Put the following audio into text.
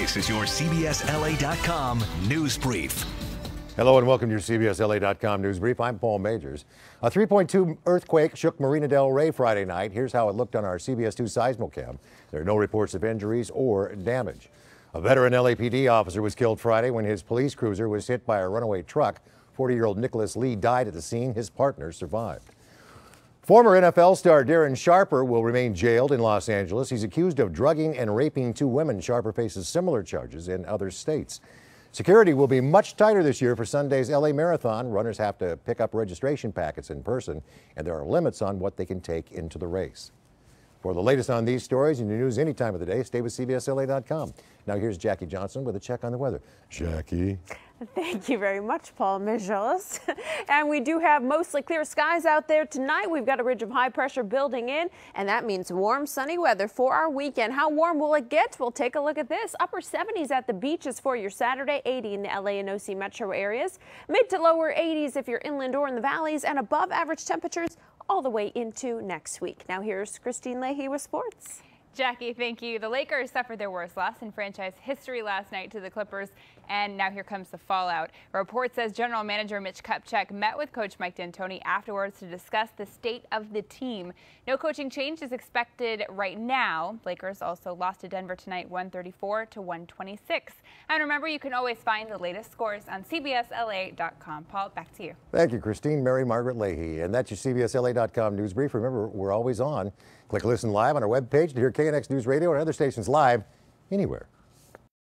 This is your CBSLA.com News Brief. Hello and welcome to your CBSLA.com News Brief. I'm Paul Magers. A 3.2 earthquake shook Marina del Rey Friday night. Here's how it looked on our CBS2 seismocam. There are no reports of injuries or damage. A veteran LAPD officer was killed Friday when his police cruiser was hit by a runaway truck. 40-year-old Nicholas Lee died at the scene. His partner survived. Former NFL star Darren Sharper will remain jailed in Los Angeles. He's accused of drugging and raping two women. Sharper faces similar charges in other states. Security will be much tighter this year for Sunday's LA Marathon. Runners have to pick up registration packets in person, and there are limits on what they can take into the race. For the latest on these stories and your news any time of the day, stay with CBSLA.com. Now here's Jackie Johnson with a check on the weather. Jackie. Thank you very much, Paul Magers. And we do have mostly clear skies out there tonight. We've got a ridge of high pressure building in, and that means warm, sunny weather for our weekend. How warm will it get? We'll take a look at this. Upper 70s at the beaches for your Saturday, 80 in the LA and OC metro areas, mid to lower 80s if you're inland or in the valleys, and above average temperatures all the way into next week. Now here's Kristine Leahy with sports. Jackie, thank you. The Lakers suffered their worst loss in franchise history last night to the Clippers, and now here comes the fallout. A report says general manager Mitch Kupchak met with coach Mike D'Antoni afterwards to discuss the state of the team. No coaching change is expected right now. Lakers also lost to Denver tonight, 134-126. And remember, you can always find the latest scores on CBSLA.com. Paul, back to you. Thank you, Kristine. Mary Margaret Leahy. And that's your CBSLA.com News Brief. Remember, we're always on. Click Listen Live on our webpage to hear KNX News Radio and other stations live anywhere.